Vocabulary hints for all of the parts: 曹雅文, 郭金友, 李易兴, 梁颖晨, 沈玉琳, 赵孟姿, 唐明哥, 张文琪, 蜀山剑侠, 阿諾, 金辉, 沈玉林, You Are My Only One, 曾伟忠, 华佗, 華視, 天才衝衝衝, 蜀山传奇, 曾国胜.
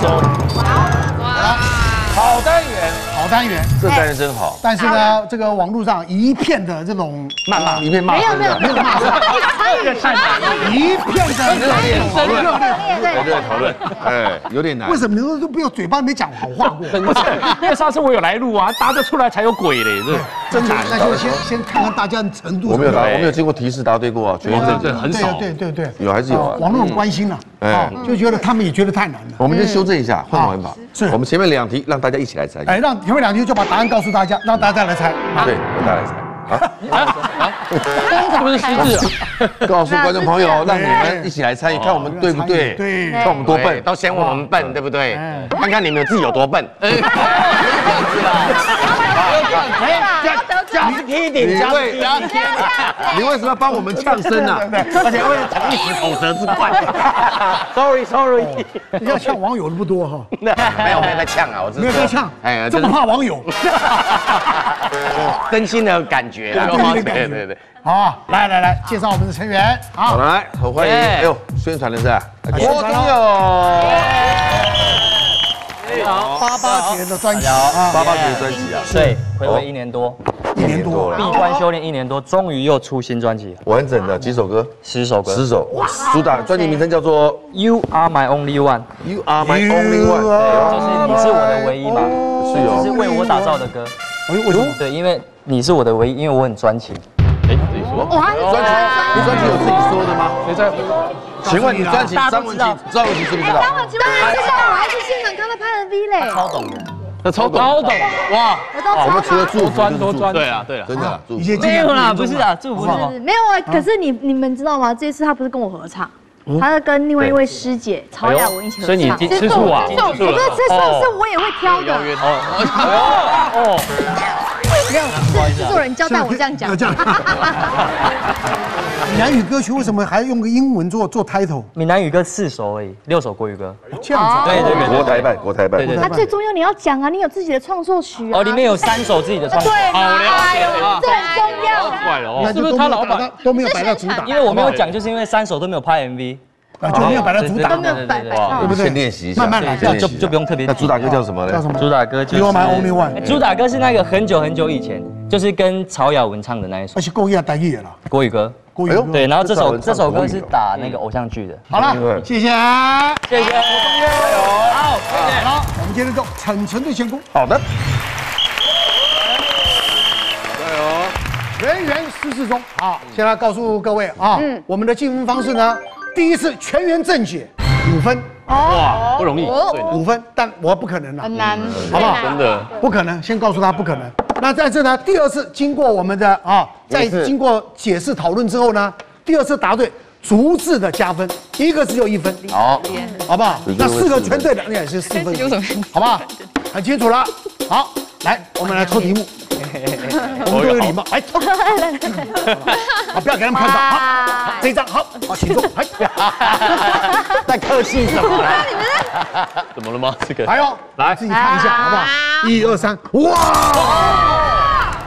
钟。哇！好单元，好单元，这单元真好。但是呢，这个网络上一片的这种谩骂，一片骂，没有骂声，一片的热烈讨论，哎，有点难。为什么你们都不要嘴巴没讲好话过？不是，因为上次我有来录啊，答得出来才有鬼嘞，这真难。那就先看看大家的程度。我没有经过提示答对过啊，全部对，很少。对，有还是有啊。网络很关心了，哎，就觉得他们也觉得太难了。我们先修正一下，换玩法。是我们前面两题让大家一起来猜。哎，让前面两题就把答案告诉大家，让大家来猜。对，让大家来猜。 是不是失智？告诉观众朋友，让你们一起来参与，看我们对不对？对，看我们多笨，都嫌我们笨，对不对？看看你们自己有多笨。哎，加批顶，你为什么要帮我们呛声啊？而且为了同一时口舌之快 ，sorry， 你要呛网友的不多哈。没有在呛啊，我知道。没有在呛，哎，这么怕网友，真心的感觉啦，对。好，来，介绍我们的成员。好，来，很欢迎。哎呦，宣传的是郭金友。 88年的专辑啊，88年专辑啊，对，回味1年多，1年多了，闭关修炼1年多，终于又出新专辑，完整的几首歌，10首歌，10首，哇，主打专辑名称叫做《You Are My Only One》，You Are My Only One， 对，就是你是我的唯一嘛，是有，是为我打造的歌，为什么？对，因为你是我的唯一，因为我很专情。哎，自己说，专辑有自己说的吗？谁在？ 请问你专辑张文琪知不知道？张文琪知道，我还去现场看他拍的 V 嘞。超懂的，那超懂哇！我们除了祝多专，对啊，真的。没有啦，不是啊，祝福是没有啊。可是你们知道吗？这次他不是跟我合唱，他是跟另外一位师姐曹雅文一起合唱。所以你吃素啊？吃素是我也会挑的。哦。是制作人交代我这样讲。 闽南语歌曲为什么还用个英文做 title？ 闽南语歌4首而已，6首国语歌。这样子，对，国台办。对。那最重要你要讲啊，你有自己的创作曲哦，里面有3首自己的创作。对，好了解，这很重要。怪了哦，是不是他老板都没有摆到主打？因为我没有讲，就是因为3首都没有拍 MV， 就没有摆到主打。对不对？先练习一下，慢慢来，就不用特别。那主打歌叫什么呢？主打歌就是 You Are My Only One。主打歌是那个很久以前，就是跟曹雅文唱的那一首。而且国语也台语了，国语歌。 对，然后这首歌是打那个偶像剧的。好了，谢谢，好，好，我们今天就诚恳的宣布。好的，加油！全员14中啊！现在告诉各位啊，我们的进分方式呢，第一次全员正解5分，哇，不容易，5分，但我不可能了，很难，好不好？真的不可能，先告诉他不可能。 那在这呢，第二次经过我们的在经过解释讨论之后呢，第二次答对逐字的加分，一个只有1分，好，好不好？那4个全对的，那也是4分，好不好？很清楚了。好，来，我们来抽题目，我们都有礼貌，来抽，好，不要给他们看到，好，这一张好，请坐，哎，在客气什么？怎么了吗？这个还有，来自己看一下，好不好？1、2、3，哇！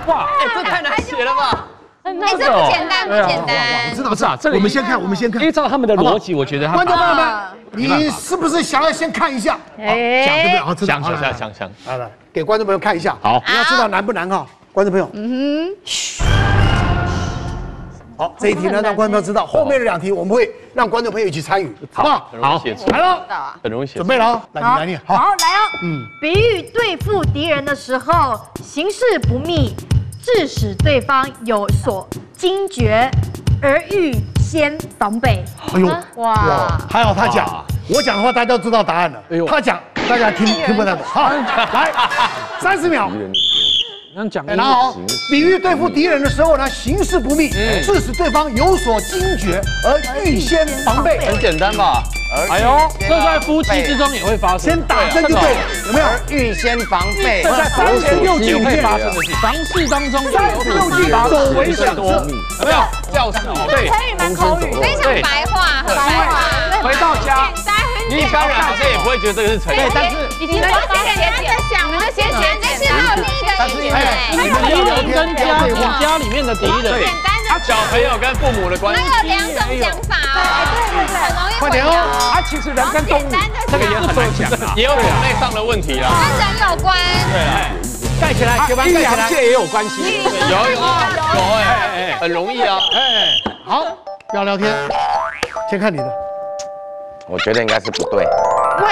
哇，哎，这太难写了吧！哎，这不简单。我知道，不是啊，这里我们先看。依照他们的逻辑，我觉得观众朋友们，你是不是想要先看一下？想。好了，给观众朋友看一下。好，你要知道难不难哈，观众朋友。嗯哼。好，这一题呢，让观众朋友知道，后面的2题我们会让观众朋友一起参与，好不好？好，来了，很容易写，准备了啊，来念，好，来哦，比喻对付敌人的时候，行事不密。 致使对方有所惊觉，而预先防备。哎呦，哇！还好他讲，我讲的话大家都知道答案了。哎呦，他讲大家听不懂。好，来，30秒。能讲。然后，比喻对付敌人的时候呢，行事不密，致使对方有所惊觉而预先防备。很简单吧？哎呦，这在夫妻之中也会发生。先打针就对了，有没有？预先防备。这在36句会发生的事，房事当中36句有危险多，有没有？教室对，成语蛮口语，非常白话，很白话。回到家，你一般人好像也不会觉得这个是成语，但是你们这些人在想，我们这些人在是到另一个意思。哎，你们敌人跟家里面的敌人，简单的。小朋友跟父母的关系，还有两种讲法哦，对，很容易混淆。其实人跟动物这个也很难讲啊，也有种类上的问题啦，跟人有关。对，盖起来，阴阳界也有关系，有哎，很容易啊，哎，好，要聊天，先看你的，我觉得应该是不对。 对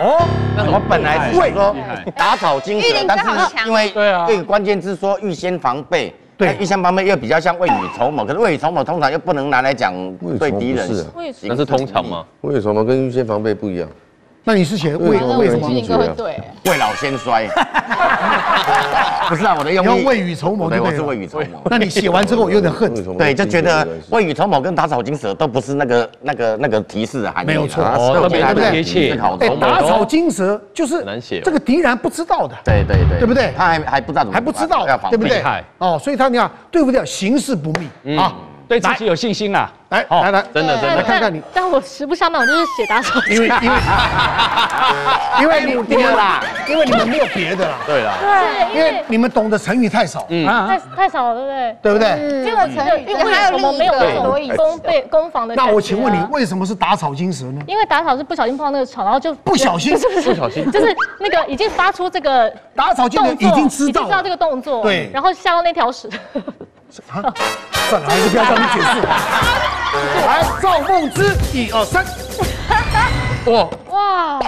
哦，我本来是说打草惊蛇，但是因为这个关键字说预先防备，对，预先防备又比较像未雨绸缪，可是未雨绸缪通常又不能拿来讲对敌人，那是通常吗？未雨绸缪跟预先防备不一样。那你是写为什么？未老先衰。不是啊，我的用意未雨绸缪，对，我是未雨绸缪。那你写完之后，我有点恨，对，就觉得未雨绸缪跟打草惊蛇都不是那个提示啊，没有错，特别贴切。哎，打草惊蛇就是难写，这个敌人不知道的，对对对，对不对？他还不知道怎么，还不知道，对不对？哦，所以他你看，对不对？形势不密啊。 对自己有信心啦！来，来，真的，来看看你。但我实不相瞒，我就是写打手。因为你们没有别的啦。对啦。对，因为你们懂得成语太少。嗯。太少了，对不对？对不对？这个成语还有没有所以攻防的？那我请问你，为什么是打草惊蛇呢？因为打草是不小心碰到那个草，然后就不小心，就是那个已经发出这个打草惊蛇已经知道这个动作，对，然后吓到那条蛇。 啊，算了，还是不要让你解释了。来，赵孟姿，1、2、3。哇！哦，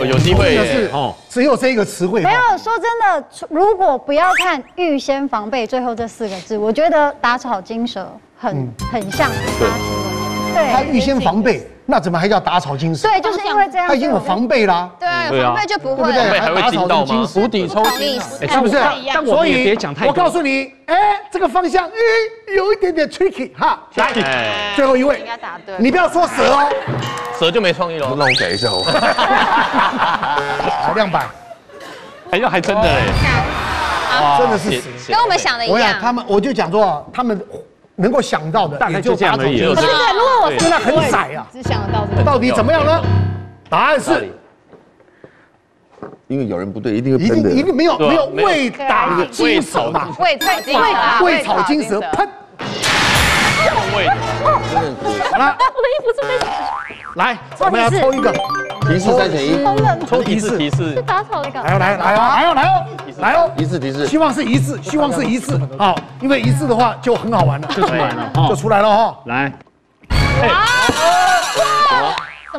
有机会耶！哦，只有这个词汇。没有，说真的，如果不要看“预先防备”最后这4个字，我觉得“打草惊蛇”很像其他词汇。对，他预先防备，那怎么还叫打草惊蛇？对，就是因为这样，他已经有防备啦。对，防备就不会，对不对？还会惊到吗？釜底抽薪，是不是？所以别讲太多。我告诉你。 哎，这个方向，哎，有一点点 tricky 哈。来，最后一位，你不要说蛇哦，蛇就没创意了。那我改一下哦。200，哎呦，还真的哎，真的是蛇，跟我们想的一样。他们，我就讲说，他们能够想到的，大概就这样而已。对对，如果我真的很窄啊，只想得到这个，到底怎么样呢？答案是。 因为有人不对，一定会喷的。一定没有未打惊蛇嘛，未草惊蛇喷。好了，我的衣服是被。来，我们要抽一个提示3选1，抽提示是打草的稿。来哦，一次提示，希望是一次。好，因为1次的话就很好玩了，就出来了哈。来。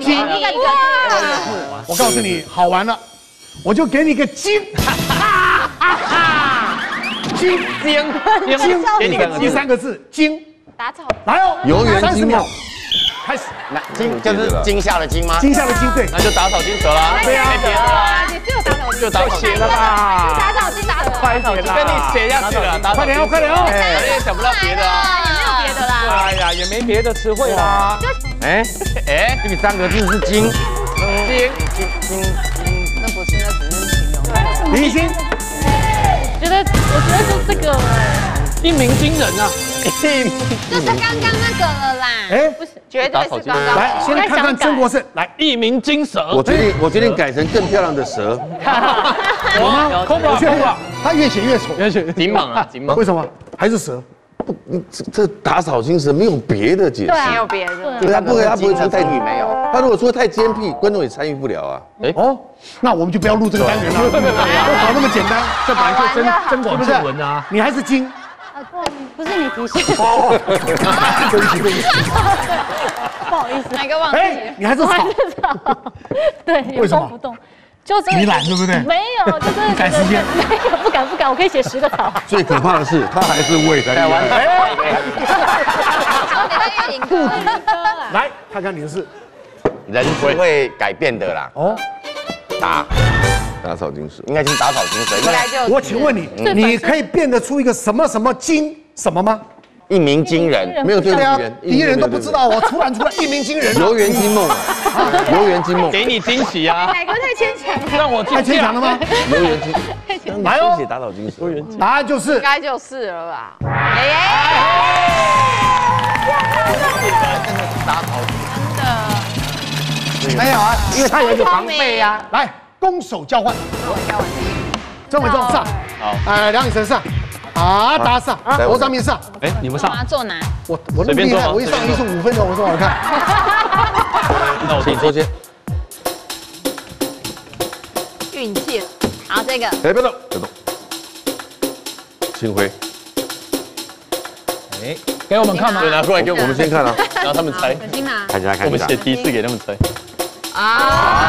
金，我告诉你，好玩了，我就给你个金，金，给你个金3个字，金，打草，来哦，游园惊梦，开始，来，金就是惊吓的惊吗？惊吓的惊，对，那就打草惊蛇啦，对啊，没别的啦，也只有打草，就打草惊蛇啦，打草惊蛇，快点，跟你写下去了，快点哦，哎，也想不到别的啊，也没有别的啦，哎呀，也没别的词汇啦。 哎，这个3个字是金，那不是，那只是形容。明星，我觉得是这个一鸣惊人啊，就是刚刚那个了啦。哎，不是，绝对是刚刚。来，先看看曾国胜，来一鸣惊蛇。我决定改成更漂亮的蛇。我吗？空吧，他越写越丑，紧猛啊！为什么？还是蛇。 这打草惊蛇没有别的解释，对，没有别的，对，他不会出太女没有，他如果说太尖僻，观众也参与不了啊。哎哦，那我们就不要录这个单元了，不搞那么简单，这本来就真广见闻啊。你还是金，啊不是你提示，对不起，不好意思，哪个忘记？哎，你还是草，对，为什么？ 你懒对不对？没有，就是赶时间。没有，不敢，我可以写10个草。最可怕的是，他还是为了你。来，看看你的是，人不会改变的啦。哦，打草惊蛇，应该就是打草惊蛇。我请问你，你可以变得出一个什么惊什么吗？一鸣惊人，没有对啊，敌人都不知道，我突然一鸣惊人，游园惊梦。 游园惊梦，给你惊喜啊！哪个太牵强了？让我太牵强了吗？游园惊，太牵强。来哦，打草惊蛇。答案就是，应该就是了吧？打草惊蛇。没有啊，因为他有一个防备啊。来，攻守交换。攻守交换。曾伟忠上，好，哎，梁颖晨上。 好，啊，打上啊，我上面上。哎，你们上。坐哪？我那么厉害，我一上一十5分钟，我说好看。那我坐这。运气，好这个。哎，别动，别动。金辉。哎，给我们看吗？对，拿过来给我们先看啊，让他们猜。小心啊！看一下，看一下。我们写第一次给他们猜。啊！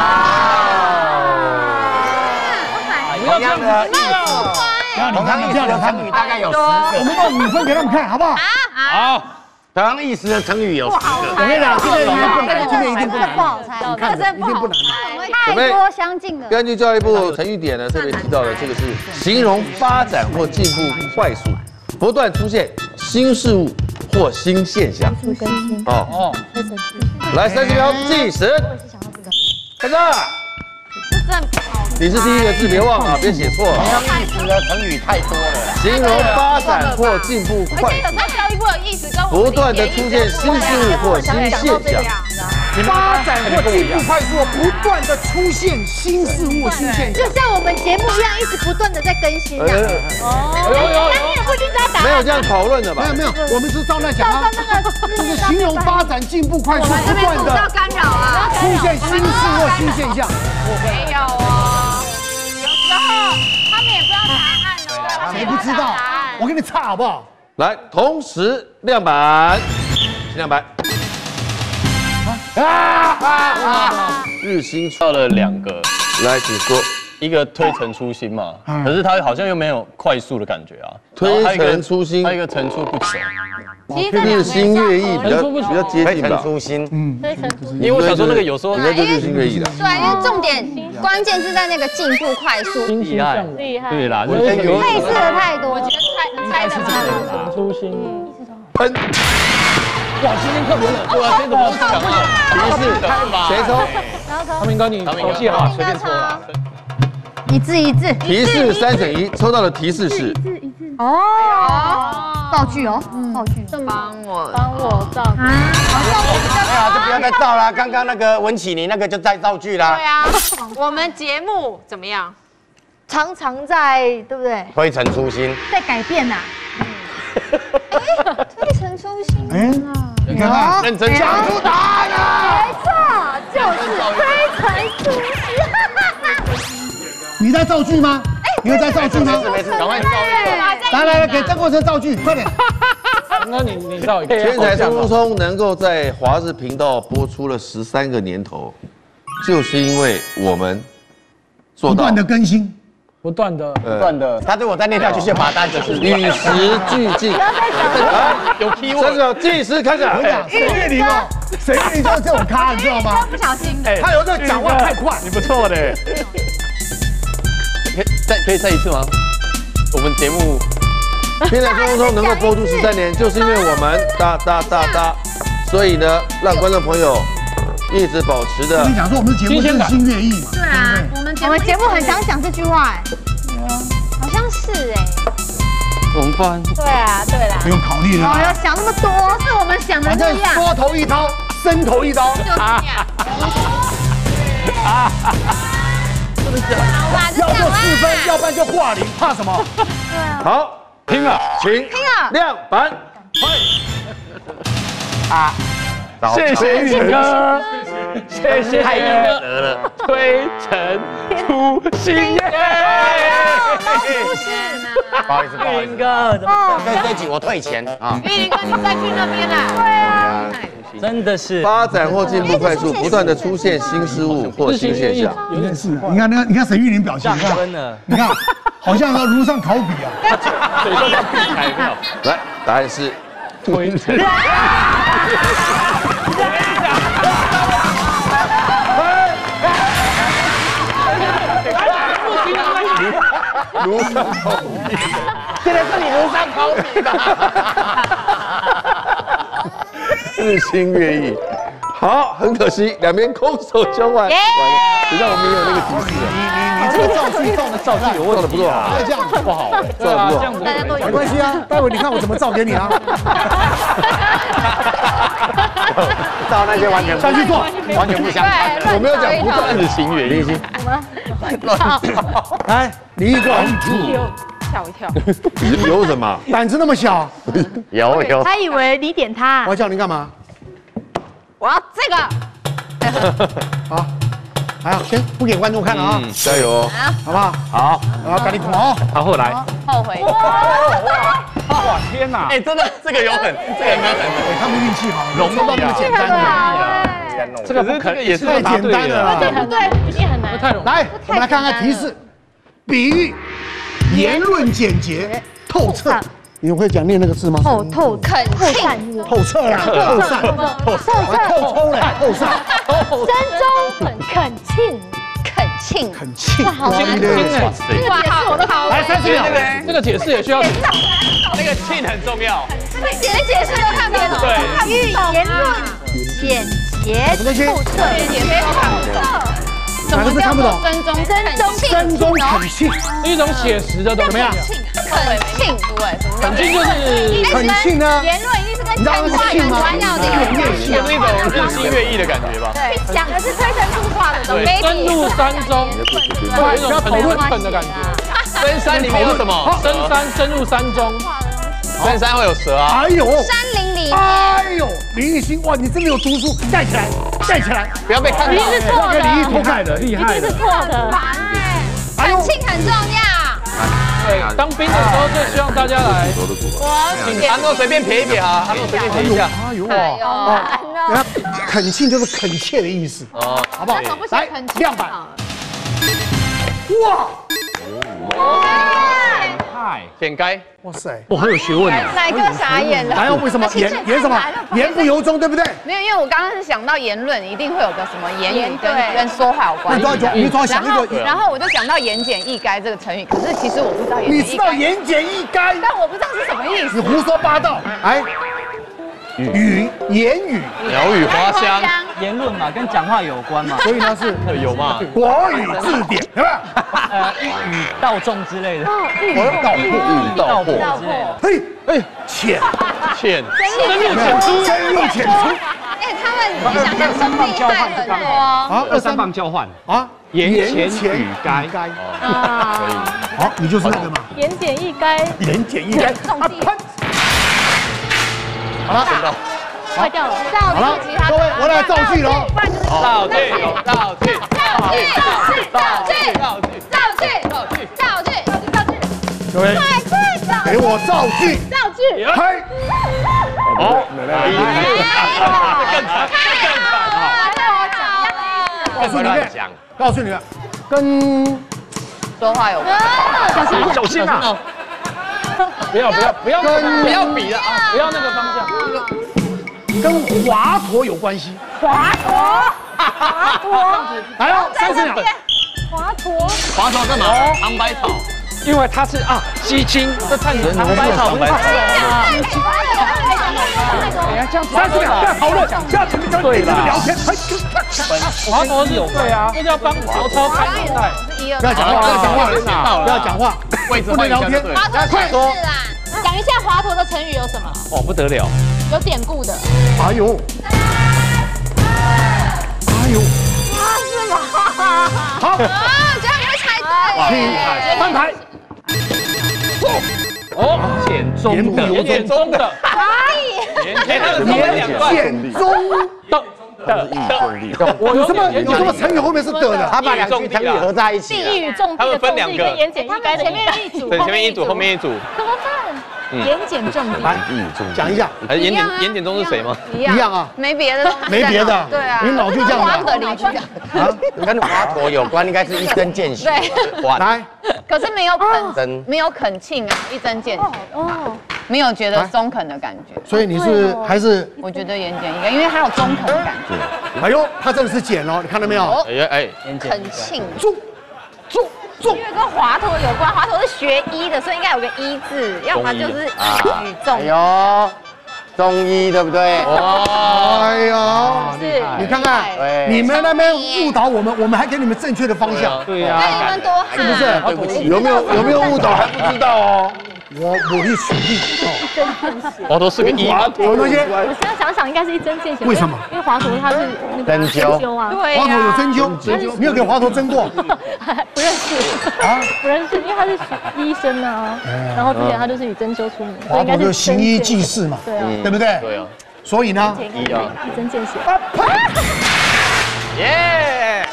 不要这样子。 你看你这样的成语大概有10个，我们报5分给他们看，好不好？好，同样意思的成语有10个。我跟你讲，今天一定不难，今天一定不难，不好猜，你看一定不难。太多相近了。根据教育部成语典呢，特别提到的这个是形容发展或进步快速，不断出现新事物或新现象。哦，来30秒计时，开始。 你是第一个字，别忘了，别写错了。意思的成语太多了，形容发展或进步快速。那教育部有意思跟不断的出现新事物或新现象。发展或进步快速，不断的出现新事物、新现象，就像我们节目一样，一直不断的在更新的。哦，没有这样讨论的吧？没有没有，我们是照那讲啊。就是形容发展进步快速，不断的出现新事或新现象。没有哦。 他们也不知道答案呢，谁不知道？我给你唱好不好？来，同时亮板，亮板。日新到了2个，来，请说。一个推陈出新嘛，可是他好像又没有快速的感觉啊。推陈出新，还有一个层出不穷。其实日新月异比较接近吧。推陈出新，嗯，推陈出新。因为我想说那个有时候人家就是日新月异的。对，因为重点。 关键是在那个进步快速，厉害，厉害，对啦，类似的太多，我觉得猜的蛮好的。初心，喷！哇，今天特别冷，对啊，这怎么讲啊？不是，谁抽？唐明哥，你口气好，随便抽啦。一字一字，提示3选1，抽到的提示是哦，造句哦，造句，帮我造句。哎呀，就不要再造啦，刚刚那个文启你那个就再造句啦。对啊。 我们节目怎么样？常常在，对不对？推陈出新，在改变呐。推陈出新啊！你看看，认真讲出答案了。没错，就是推陈出新。你在造句吗？哎，你有在造句吗？没事，赶快造句。来来来，给曾国城造句，快点。 那你造一个。天才冲冲冲能够在华视频道播出了13个年头。 就是因为我们不断的更新，不断的，他对我在那条就是把单就是与时俱进。有 key word， 30秒计时开始。我讲谁越你嘛，谁越你就是这种咖，你知道吗？不小心的，他有时候讲话太快，你不错的。可以再一次吗？我们节目《天才冲冲冲》能够播出13年，就是因为我们哒哒哒哒，所以呢，让观众朋友。 一直保持的。你讲说我们的节目日新月异嘛？对啊，我们节目很常讲这句话，好像是哎。怎么办？对啊，对啦。不用考虑了。哎呀，想那么多，是我们想的那样。缩头一刀，伸头一刀。就是这样。啊！真的假的？好吧，要就4分，要不然就挂0，怕什么？对啊。好，拼了，请。拼了。亮板，快！啊！ 谢谢宇哥，谢谢太难得了，推陈出新。不好意思，不好意思，哥，对不起，我退钱啊。玉林哥，你再去那边啦。对啊，真的是发展或进步快速，不断的出现新事物或新现象。有点是，你看那个，你看沈玉林表情，你看，好像要如上考比啊。嘴上要闭开，来，答案是推陈。 如上考比，真的是你如上考比吧？日新月异，好，很可惜，2边空手相挽，完了，让我们也有那个提示。你这个造句有问题啊！这样不好，这样不好，大家都有没关系啊。待会你看我怎么造给你啊！造那些完全上去做，完全不相干。我没有讲不断日新月异。 来，你一个，吓我一跳！有什么？胆子那么小？有。他以为你点他。我叫你干嘛？我要这个。好，哎呀，先不给观众看了啊！加油，好不好？好，然后赶紧跑啊！然后来。后悔。哇天哪！哎，真的，这个有很，这个有很，他们运气好，容易那么简单。 这个可能也是太简单了，对不对？一定很难。来，我们来看看提示：比喻、言论简洁、透彻。你们会讲念那个字吗？透彻，透彻，透彻，透彻，透彻，透彻，透彻，真中恳切，好难。哇，好的好。来30秒，这个解释也需要。那个切很重要。这个解释都看不懂。对，比喻、言论简。 透彻，哪个字看不懂？真中恳切，一种写实的，怎么样？恳切就是恳切呢？言论一定是跟真话有关要的，是那种日新月异的感觉吧？对，讲的是推陈出化的东西，深入山中，有一种很诚恳的感觉。深山里面有什么？深入山中，深山会有蛇啊？哎呦，山林里。 哎呦，李易兴，哇，你真的有读书，站起来，站起来，不要被看到，一定是错的，厉害的，厉害的，一定是错的，烦哎，感情很重要，对，当兵的时候最希望大家来，请安诺随便撇一撇啊，安诺随便撇一下，哎呦，安诺，恳切就是恳切的意思，哦，好不好？来，亮板，哇。 舔该，哇塞，我很有学问啊！奶哥傻眼了，还有为什么言什么言不由衷，对不对？没有，因为我刚刚是想到言论，一定会有个什么言语跟说话有关。然后我就想到言简意赅这个成语，可是其实我不知道。你知道言简意赅，但我不知道是什么意思。你胡说八道！哎，言语，鸟语花香，言论嘛，跟讲话有关嘛，所以它是有嘛，国语字典，对吧？ 一语道中之类的，一语道破之类的。嘿，哎，深入浅出。哎，他们你想想，真厉害很多啊！23棒交换啊，言简意赅。好，你就是那个嘛。言简意赅。啊喷！好了，坏掉了。好了，各位，我来造句喽。造句！各位，给我造句！开！好，来，告诉你们，跟说话有关。小心啊！不要比了啊！不要那个方向。跟华佗有关系。华佗，来了，30秒。华佗干嘛？尝百草。 因为它是啊，西青，这探子尝百草，30秒，不要讨论，下次你们聊天。华佗有对啊，就是要帮曹操开脑袋。不要讲话，不能聊天。华佗是啦，讲一下华佗的成语有什么？哦，不得了，有典故的。哎呦，哎呦，啊是吗？好，这样会猜对。翻牌。 哦，言简中的，言简中的，有什么成语后面是的的？他把两句成语合在一起，地狱重地的重地跟言简意赅的，前面一组，后面一组，怎么办？言简中的，来，讲一下，言简中是谁吗？一样啊，没别的，对啊，你老就这样讲啊，跟华佗有关，应该是一针见血，来。 可是没有恳切啊，一针见血哦，没有觉得中肯的感觉。所以你是还是？我觉得言简意赅，因为它有中肯的感觉。哎呦，它真的是简哦，你看到没有？哎，恳切，重。因为跟华佗有关，华佗是学医的，所以应该有个医字，要么就是举重。哎呦，中医对不对？哎呦，是，你看看，你们那边误导我们，我们还给你们正确的方向。对呀，那你们多。 是不是？有没有误导还不知道哦？我努力取缔。哦，滑头是个一，有东西。我现在想想，应该是一针见血。为什么？因为滑头它是针灸啊，对呀。滑头有针灸，没有给滑头针过。不认识啊，不认识，因为他是医生啊，然后之前他就是以针灸出名，滑头就行医济世嘛，对啊，对不对？对啊。所以呢，一针见血。耶！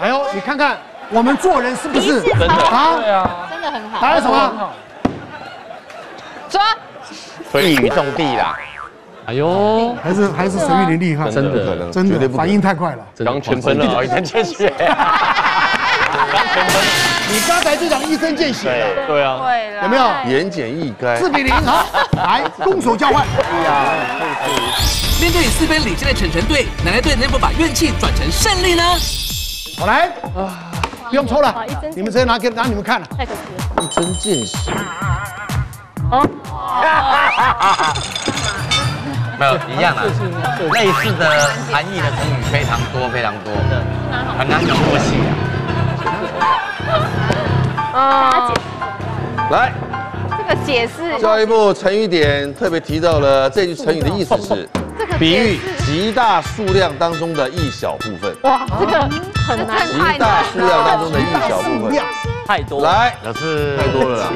哎呦，你看看。 我们做人是不是真的啊？对啊，真的很好。还有什么？抓，一语中的啦。哎呦，还是沈玉琳厉害，真的反应太快了。刚全喷了，一针见血。刚全喷，你刚才就讲一针见血了。对啊，有没有？言简意赅，4-0好，来攻守交换。对呀，面对4分领先的晨晨队，奶奶队能否把怨气转成胜利呢？好来。 不用抽了，你们直接拿你们看了。太可惜了，一针见血。哦，没有一样啊，类似的含义的成语非常多非常多，很难讲过细啊。啊，来，这个解释。教育部成语典特别提到了这句成语的意思是。 比喻极大数量当中的一小部分。哇，这个很难。极大数量当中的一小部分，太多。来，老师太多了啦。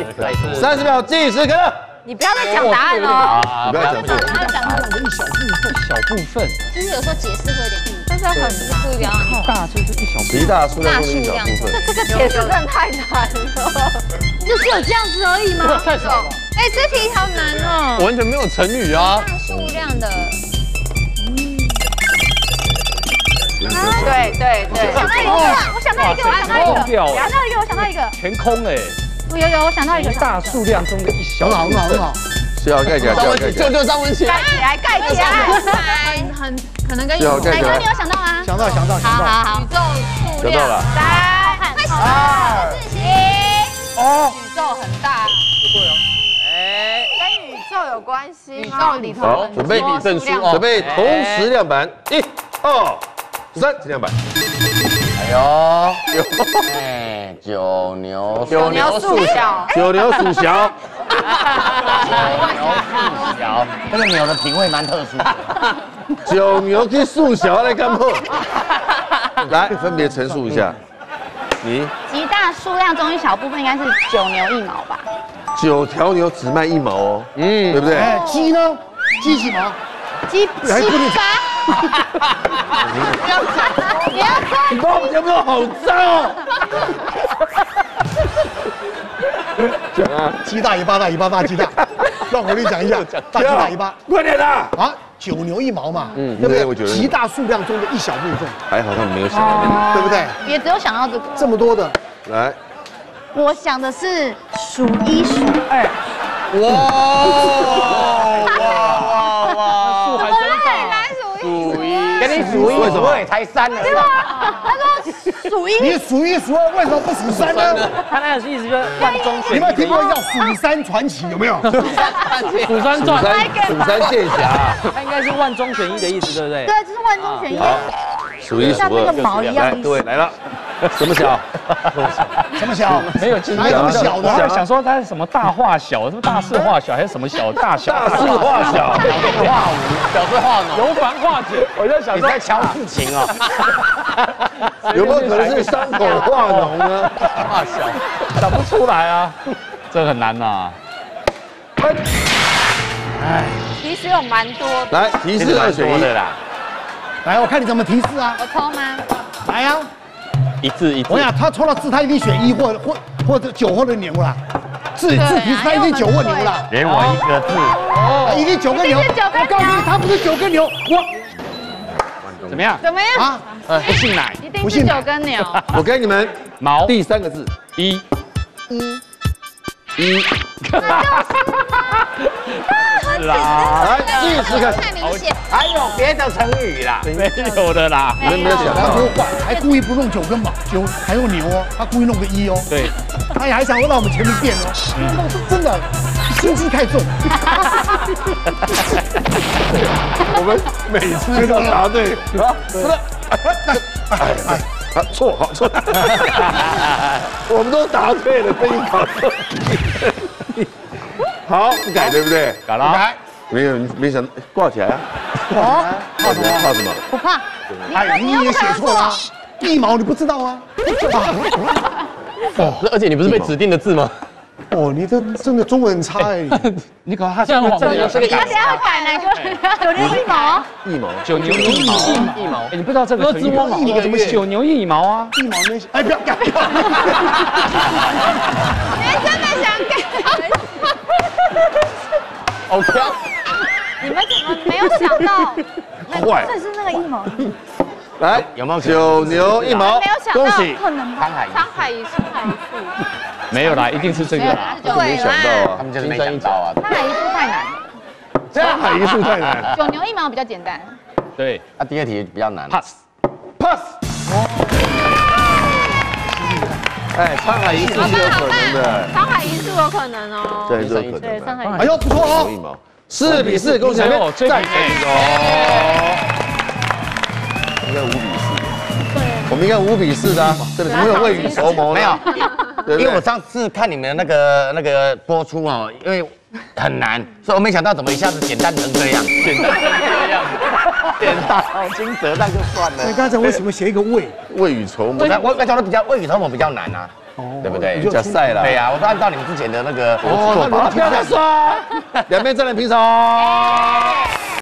30秒计时，开始。你不要再讲答案了。不要讲答案，他讲的是一小部分，小部分。就是有时候解释会有点，但是很不一样。大就是一小部分，极大数量当中的一小部分。这个解释真的太难了，就只有这样子而已吗？太少了。哎，这题好难哦。完全没有成语啊。大数量的。 对，我想到一个，全空哎！有，我想到一个，大数量中的一小，很好，是要盖起来，就张文琪，盖起来，很可能跟宇宙，哪个你有想到吗？想到，好，宇宙数量，3、2、1，哦，宇宙很大，不对哦，哎，跟宇宙有关系吗？宇宙里头，准备比证书，准备同时亮板，1、2、3，200。哎呦，九牛鼠小。这个牛的品味蛮特殊。九牛跟鼠小来干破。来，分别陈述一下。你极大数量中一小部分应该是9牛1毛吧？9条牛只卖1毛哦。嗯，对不对？哎，鸡呢？鸡几毛？鸡8。 你要看，你把我们节目弄好脏哦！讲啊，鸡大尾巴大鸡大，绕口令讲一下，大鸡大尾巴，快点啦！啊，9牛1毛嘛，对不对？极大数量中的一小部分，还好他们没有想到，对不对？也只有想到这个，这么多的，来，我想的是数1数2，哇！ 数1数2我也才3呢。他说数1，你数1数2为什么不数3呢？他那个意思就是万中选一。你们有听过叫《蜀山传奇》有没有？《蜀山传》《蜀山剑侠》，他应该是万中选一的意思，对不对？对，就是万中选一。数1数2，像那个毛一样。对，来了。什么小？什么小？没有经验。什么小的？我想说他是什么大化小，什么大事化小，还是什么小大小？大事化小，小事化无，小事化浓，由繁化简。我在想。 你在瞧事情啊？有没有可能是伤口化脓呢？化小，想不出来啊，这很难呐。哎，提示有蛮多。来，提示2选1的啦。来，我看你怎么提示啊？我抽吗？来啊！一字。我想他抽到字，他一定选1或者9或者牛啦。字提示他一定9或牛啦。给我一个字。哦，一定9跟牛。我告诉你，他不是9跟牛，我。 怎么样啊？不信奶，一定是9跟牛。我给你们毛第3个字一。来，计时开始。太明显。还有别的成语啦？没有的啦。没有想到多坏，还故意不弄9跟毛，还有牛哦，他故意弄个1哦。对。他也还想让我们前面变哦。真的，心机太重。 我们每次都答对啊！是的，错。我们都答对了，这一考。好，不改对不对？改了。改。没有，没想到挂起来啊。挂什么？怕什么？不怕。哎，你也写错了，一毛你不知道啊。哦，而且你不是被指定的字吗？ 哦，你这真的中文很差哎！你搞他像我们这个，他等下改哪个？九牛一毛，一毛，九牛一毛，一毛。你不知道这个成语吗？一毛怎么写？九牛一毛啊！一毛那些，哎，不要改！你真的想改 ？OK， 你们怎么没有想到？坏，这是那个一毛。来，有没有九牛一毛？没有想到，可能吧？沧海一粟，沧海一粟。 没有啦，一定是这个啦，没想到啊，他们就是没想到啊。沧海一粟太难了，沧海一粟太难。九牛一毛比较简单。对，那第二题比较难。pass。哎，沧海一粟是有可能的。沧海一粟有可能哦。对，有可能。对，沧海一粟。哎呦，不错哦。4比4，恭喜你们再一球。应该5比4。对。我们应该5比4的啊，对不对？没有未雨绸缪，没有。 因为我上次看你们那个播出哦，因为很难，所以我没想到怎么一下子简单成这样，简单成这样，简单好惊蛰那就算了。你刚才为什么写一个未？未雨绸缪。我讲的比较未雨绸缪比较难啊，对不对？比较晒了。对呀，我都按照你们之前的那个做法。不要再说，两边站在平手。